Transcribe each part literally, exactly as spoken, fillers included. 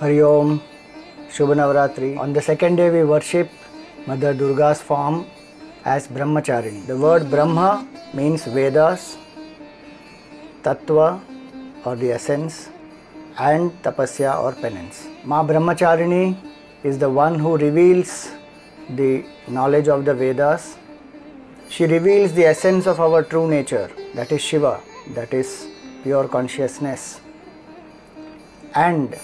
Hari Om, Shubha Navaratri. On the second day we worship Mother Durga's form as Brahmacharini. The word Brahma means Vedas, Tattva or the essence, and Tapasya or penance. Ma Brahmacharini is the one who reveals the knowledge of the Vedas. She reveals the essence of our true nature, that is Shiva, that is pure consciousness. And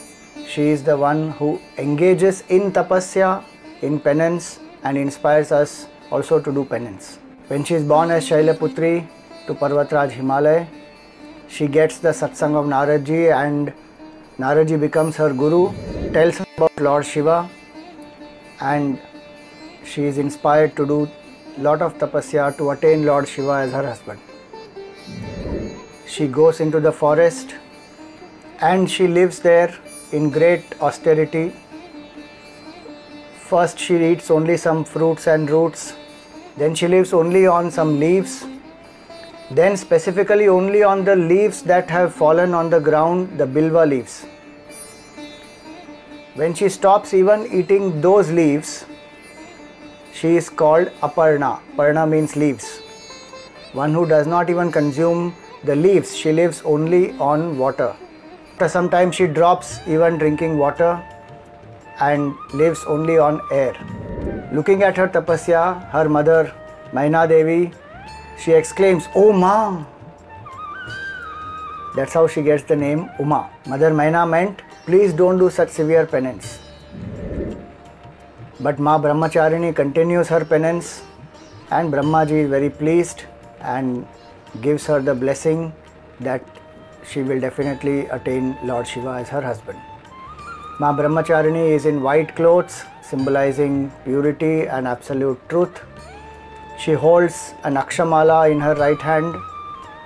she is the one who engages in tapasya, in penance, and inspires us also to do penance. When she is born as Shailaputri to Parvatraj Himalaya, she gets the satsang of Naradji, and Naradji becomes her guru, tells her about Lord Shiva, and she is inspired to do lot of tapasya to attain Lord Shiva as her husband. She goes into the forest and she lives there in great austerity. First she eats only some fruits and roots, then she lives only on some leaves, then specifically only on the leaves that have fallen on the ground, the bilva leaves. When she stops even eating those leaves, she is called aparna. Aparna means leaves. One who does not even consume the leaves, she lives only on water. After some time she drops even drinking water and lives only on air. Looking at her tapasya, her mother Maina Devi, she exclaims, "Oh Ma!" That's how she gets the name Uma. Mother Maina meant, please don't do such severe penance. But Ma Brahmacharini continues her penance, and Brahmaji is very pleased and gives her the blessing that she will definitely attain Lord Shiva as her husband. Ma Brahmacharini is in white clothes, symbolizing purity and absolute truth. She holds an Akshamala in her right hand,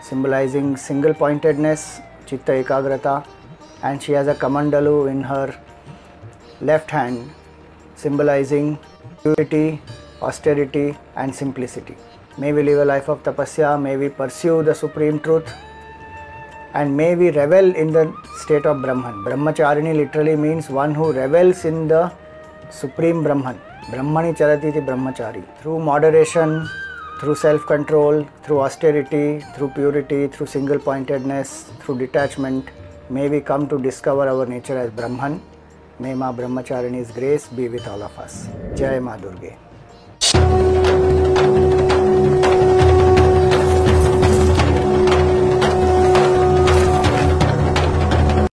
symbolizing single-pointedness, Chitta Ekagrata, and she has a Kamandalu in her left hand, symbolizing purity, austerity, and simplicity. May we live a life of tapasya, may we pursue the supreme truth, and may we revel in the state of Brahman. Brahmacharini literally means one who revels in the supreme Brahman. Brahmani Charatiti Brahmachari. Through moderation, through self-control, through austerity, through purity, through single-pointedness, through detachment, may we come to discover our nature as Brahman. May Ma Brahmacharini's grace be with all of us. Jai Ma Durga.